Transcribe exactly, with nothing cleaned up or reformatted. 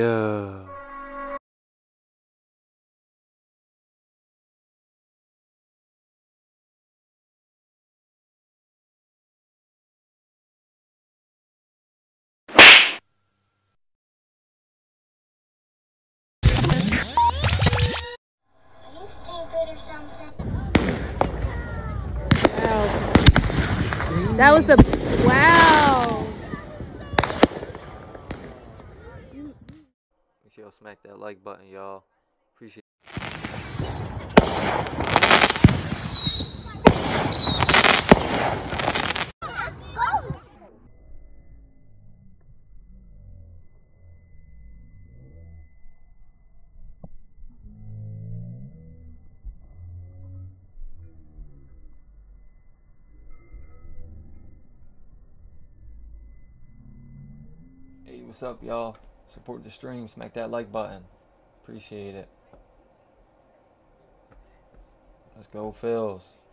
Yeah. That was the wow. Make sure y'all smack that like button, y'all. Appreciate What's up, y'all? Support the stream. Smack that like button. Appreciate it. Let's go, Phils.